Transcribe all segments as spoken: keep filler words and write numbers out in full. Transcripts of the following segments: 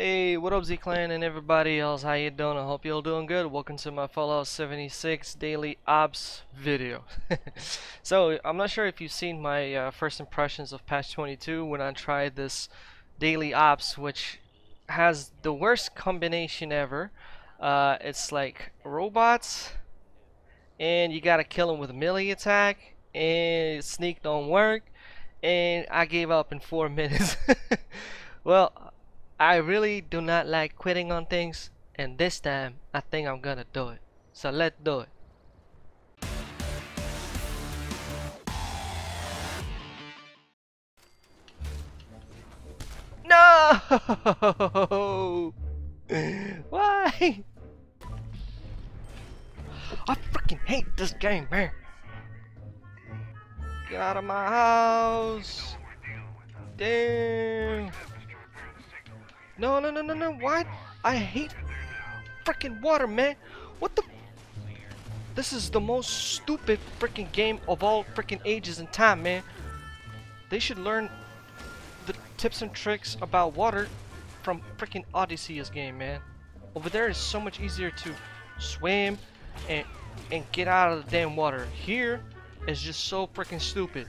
Hey, what up Z Clan and everybody else, how you doing? I hope you all doing good. Welcome to my Fallout seventy-six Daily Ops video. So, I'm not sure if you've seen my uh, first impressions of Patch twenty-two when I tried this Daily Ops, which has the worst combination ever. Uh, it's like robots, and you gotta kill them with a melee attack, and sneak don't work, and I gave up in four minutes. Well, I really do not like quitting on things, and this time I think I'm gonna do it. So let's do it. No! Why? I freaking hate this game, man. Get out of my house. Damn. No, no, no, no, no, why? I hate freaking water, man. What the? This is the most stupid freaking game of all freaking ages and time, man. They should learn the tips and tricks about water from freaking Odyssey's game, man. Over there is so much easier to swim and, and get out of the damn water. Here is just so freaking stupid.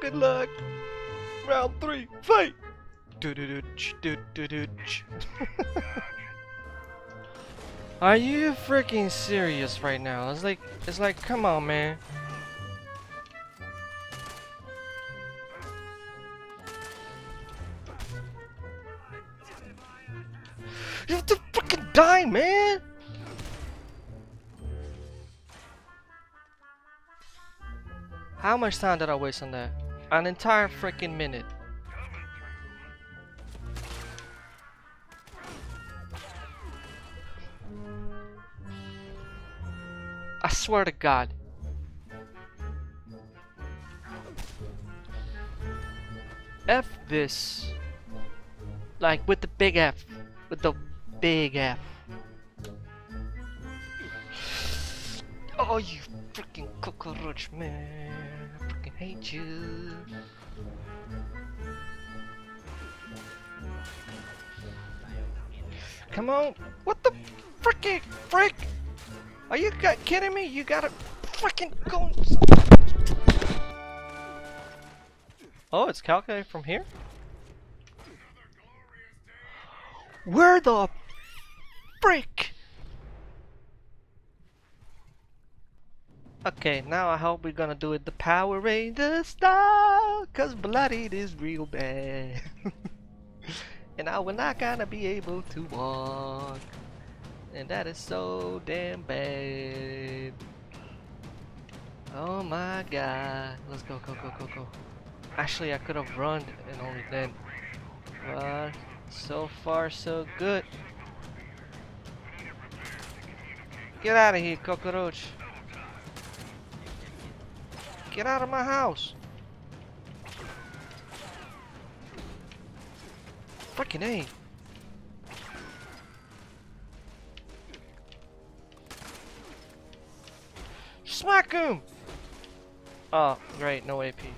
Good luck. Round three, fight! Do do do do do do. Are you freaking serious right now? It's like, it's like, come on, man. You have to fucking die, man. How much time did I waste on that? An entire freaking minute. I swear to God. F this. Like with the big F. With the big F. Oh, you freaking cockroach, man. Hate you. Come on. What the frickin' frick? Are you kidding me? You gotta frickin' go. Oh, it's calculated from here? Where the frick? Okay, now I hope we're gonna do it the Power Ranger style, cause bloody it is real bad. And I will not gonna be able to walk. And that is so damn bad. Oh my god. Let's go, go, go, go, go. Actually, I could have run and only then. But so far so good. Get out of here, cockroach. Get out of my house! Freaking A! Smack him! Oh, great, no A P.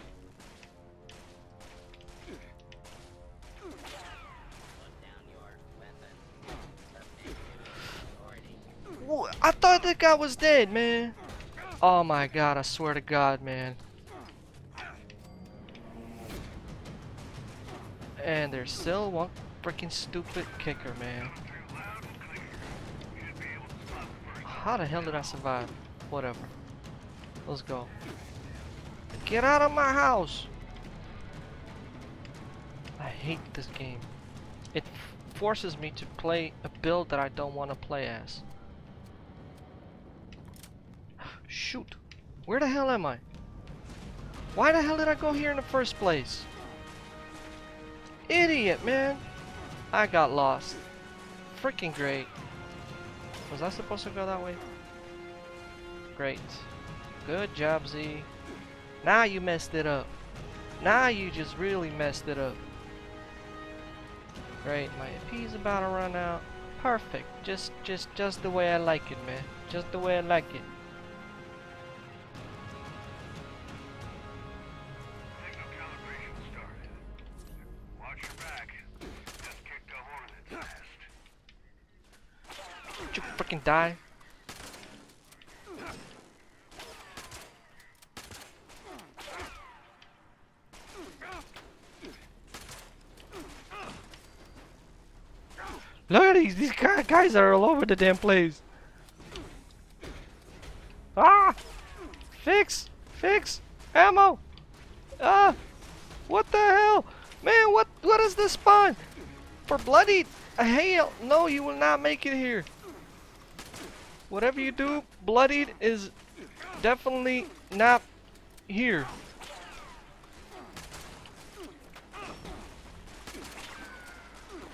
Whoa, I thought that guy was dead, man! Oh my god, I swear to god, man. And there's still one freaking stupid kicker, man. How the hell did I survive? Whatever. Let's go. Get out of my house! I hate this game. It forces me to play a build that I don't want to play as. Shoot, where the hell am I? Why the hell did I go here in the first place? Idiot, man. I got lost. Freaking great. Was I supposed to go that way? Great. Good job, Z. Now you messed it up. Now you just really messed it up. Great, my A P's about to run out. Perfect. Just, just, just the way I like it, man. Just the way I like it. Don't you freaking die. Look at these, these guys are all over the damn place. Ah! Fix! Fix! Ammo! Ah! What the hell? Man, what, what is this spawn? For bloody hell, no, you will not make it here. Whatever you do, bloodied is definitely not here.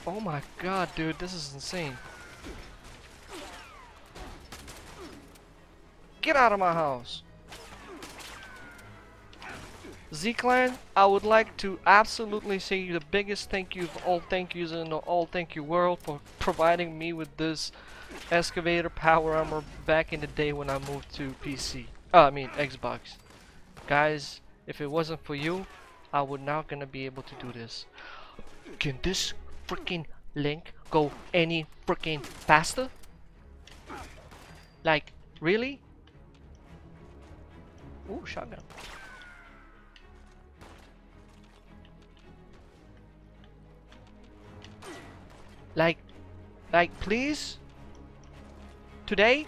Oh my god, dude, this is insane. Get out of my house. Z Clan, I would like to absolutely say you the biggest thank you of all thank yous in the all thank you world for providing me with this excavator power armor back in the day when I moved to P C. Uh, I mean Xbox. Guys, if it wasn't for you, I would not gonna be able to do this. Can this freaking link go any freaking faster? Like, really? Ooh, shotgun. Like, like, please? Today?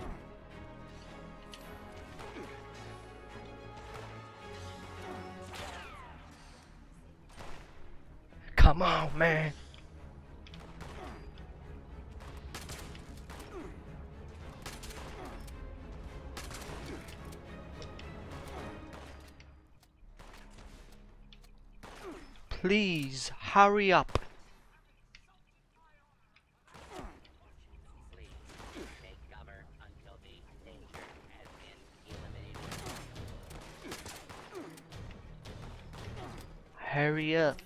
Come on, man. Please hurry up. Please take cover until the danger has been eliminated. Hurry up.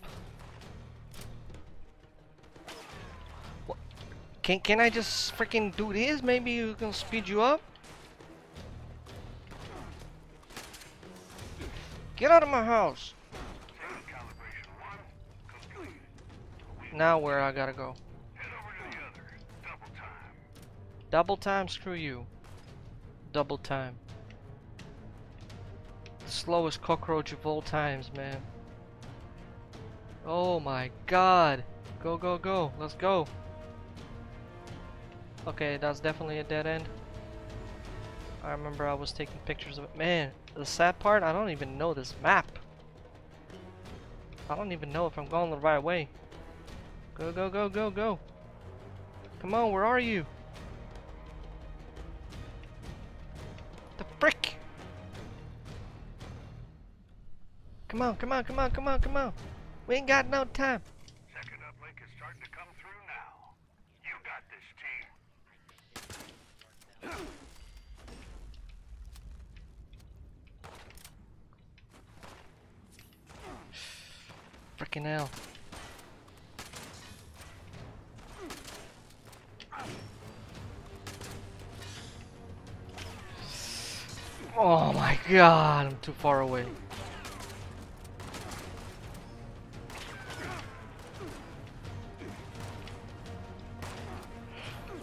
What? Can can I just freaking do this? Maybe you can speed you up. Get out of my house. Now where I gotta go? Head over to the other. Double time. Double time, screw you. Double time. The slowest cockroach of all times, man. Oh my god. Go, go, go. Let's go. Okay, that's definitely a dead end. I remember I was taking pictures of it. Man, the sad part, I don't even know this map. I don't even know if I'm going the right way. Go, go, go, go, go. Come on, where are you? The frick! Come on, come on, come on, come on, come on. We ain't got no time. Second uplink is starting to come through now. You got this, team. Frickin' hell. Oh my god, I'm too far away.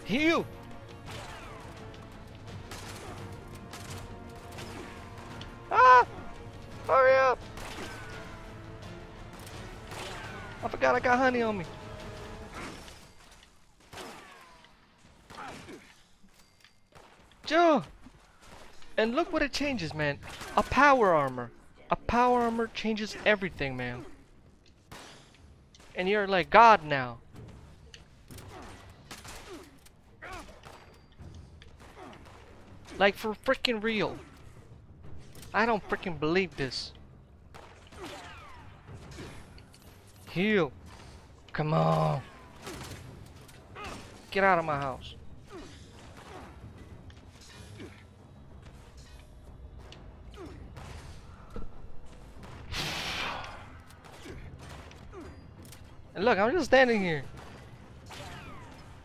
Heal! Ah! Hurry up! I forgot I got honey on me. Joe! And look what it changes, man. A power armor. A power armor changes everything, man. And you're like God now. Like, for freaking real. I don't freaking believe this. Heal. Come on. Get out of my house. And look, I'm just standing here.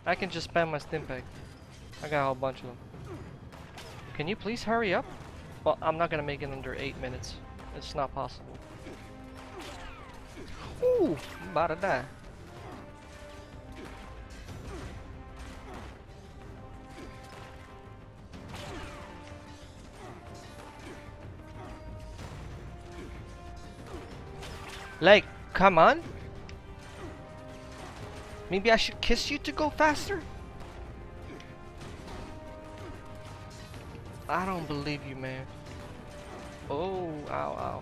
I can just spam my stim pack. I got a whole bunch of them. Can you please hurry up? Well, I'm not gonna make it under eight minutes. It's not possible. Ooh, I'm about to die. Like, come on? Maybe I should kiss you to go faster? I don't believe you, man. Oh, ow, ow.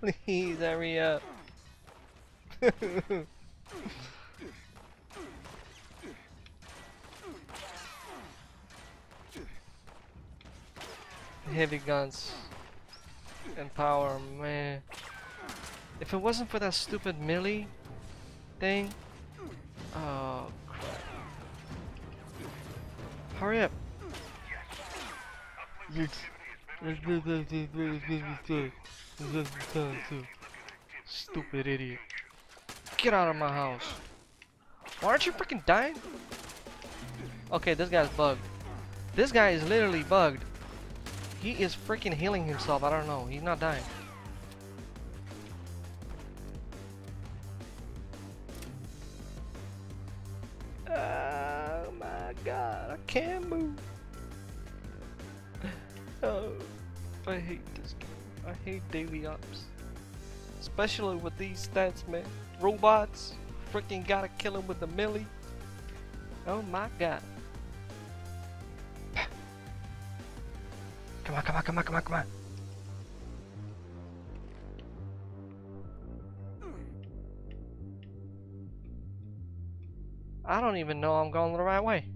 Please hurry up. Heavy guns and power, man. If it wasn't for that stupid melee thing. Oh crap. Hurry up. Stupid idiot. Get out of my house. Why aren't you freaking dying? Okay, this guy's bugged. This guy is literally bugged. He is freaking healing himself. I don't know. He's not dying. Oh my god. I can't move. Oh, I hate this game. I hate Daily Ops. Especially with these stats, man. Robots. Freaking gotta kill him with the melee. Oh my god. Come on, come on, come on, come on, come on. I don't even know I'm going the right way.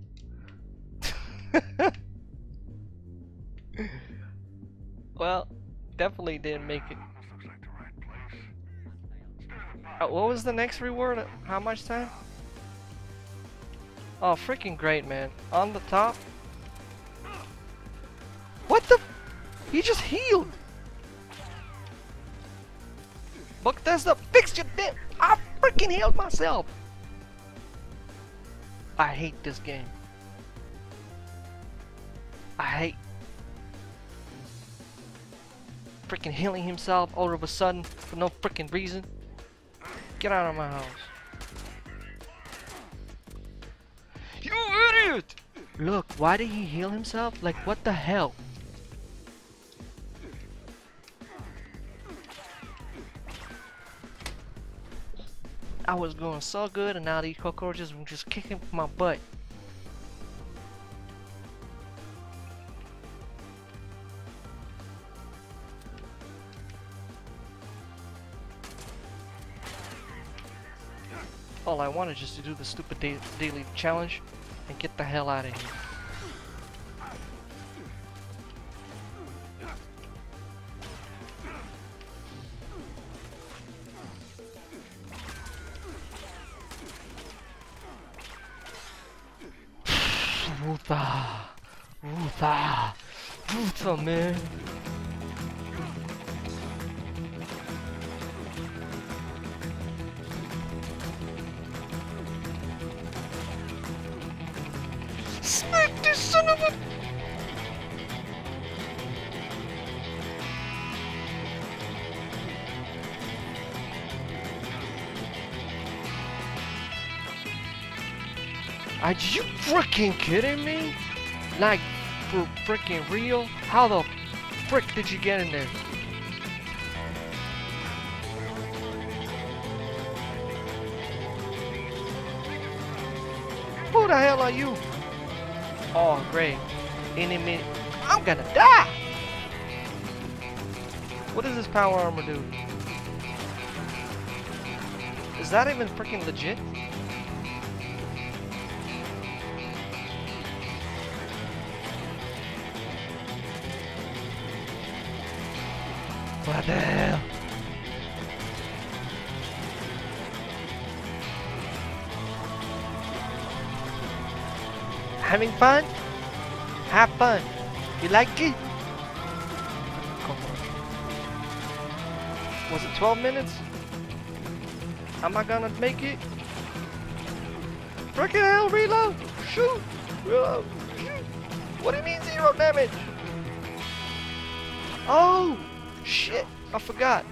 Well, definitely didn't make it. Uh, what was the next reward? How much time? Oh, freaking great, man. On the top. What the? He just healed. Bethesda, fix your damn. I freaking healed myself. I hate this game. I hate freaking healing himself all of a sudden for no freaking reason. Get out of my house. You idiot! Look, why did he heal himself? Like, what the hell? I was going so good and now these cockroaches were just kicking my butt. All I wanted just to do the stupid da daily challenge and get the hell out of here. Ruta, Ruta, Ruta, man. Smack this son of a. Are you freaking kidding me? Like, for freaking real? How the frick did you get in there? Who the hell are you? Oh, great. Any minute. I'm gonna die! What does this power armor do? Is that even freaking legit? What the hell? Having fun? Have fun. You like it? Come on. Was it twelve minutes? Am I gonna make it? Freaking hell, reload! Shoot! Reload! Shoot! What do you mean zero damage? Oh! Shit, I forgot.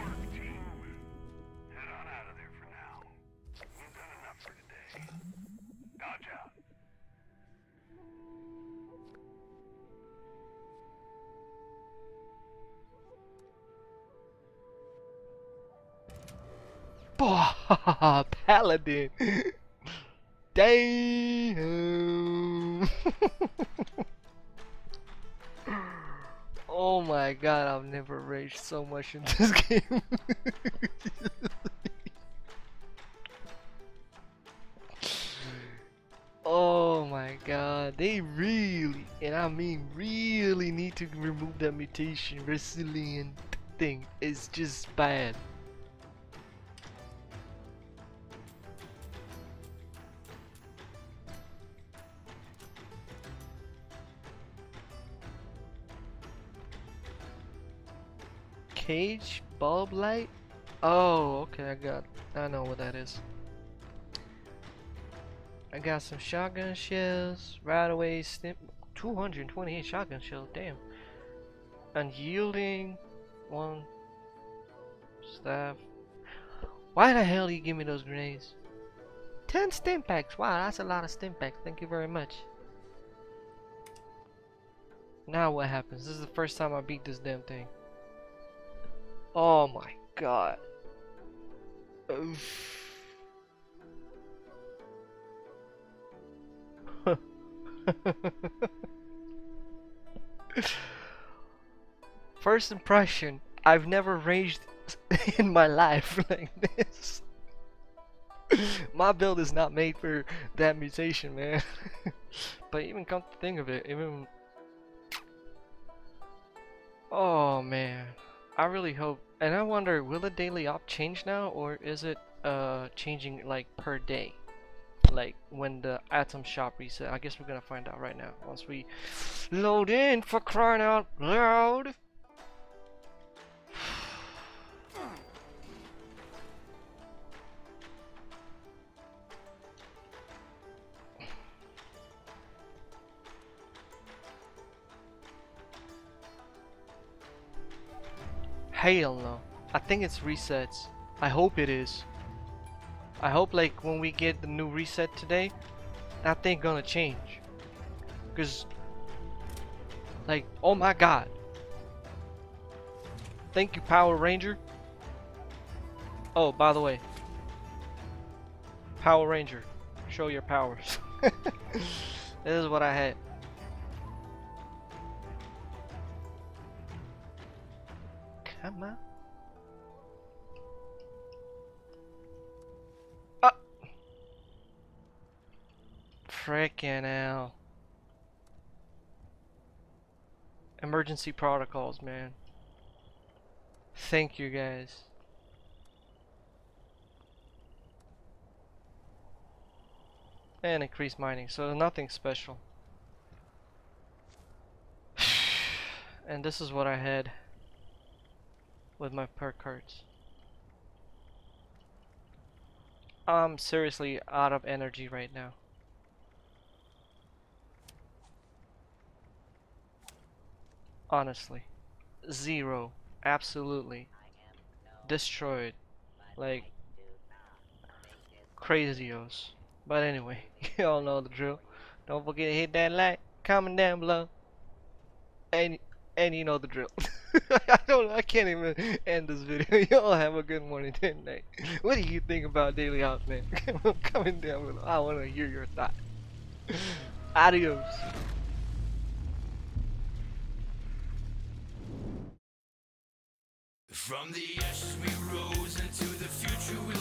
Boah, Paladin. Damn. Oh my god, I've never raged so much in this game. Oh my god, they really, and I mean really, need to remove that mutation resilient thing. It's just bad. Cage bulb light? Oh, okay, I got, I know what that is. I got some shotgun shells, right away snip, two hundred twenty-eight shotgun shells, damn. Unyielding, one staff. Why the hell do you give me those grenades? ten stim packs, wow, that's a lot of stim packs, thank you very much. Now what happens? This is the first time I beat this damn thing. Oh my god. Oof. First impression, I've never raged in my life like this. My build is not made for that mutation, man. But even come to think of it, even... Oh man. I really hope, and I wonder, will the daily op change now, or is it uh, changing like per day, like when the Atom shop reset? I guess we're gonna find out right now once we load in, for crying out loud. Hell no. I think it's resets. I hope it is. I hope like when we get the new reset today, that thing gonna change. Cause like, oh my god. Thank you, Power Ranger. Oh, by the way, Power Ranger, show your powers. This is what I had. Come on. Ah! Freaking hell. Emergency protocols, man. Thank you guys. And increased mining, so nothing special. And this is what I had with my perk cards. I'm seriously out of energy right now. Honestly. Zero. Absolutely. Destroyed. Like. Crazios. But anyway. You all know the drill. Don't forget to hit that like. Comment down below. And, and you know the drill. I don't. I can't even end this video. Y'all have a good morning, good night. What do you think about daily ops, man? Comment down below. I want to hear your thoughts. Adios. From the ashes we rose into the future. We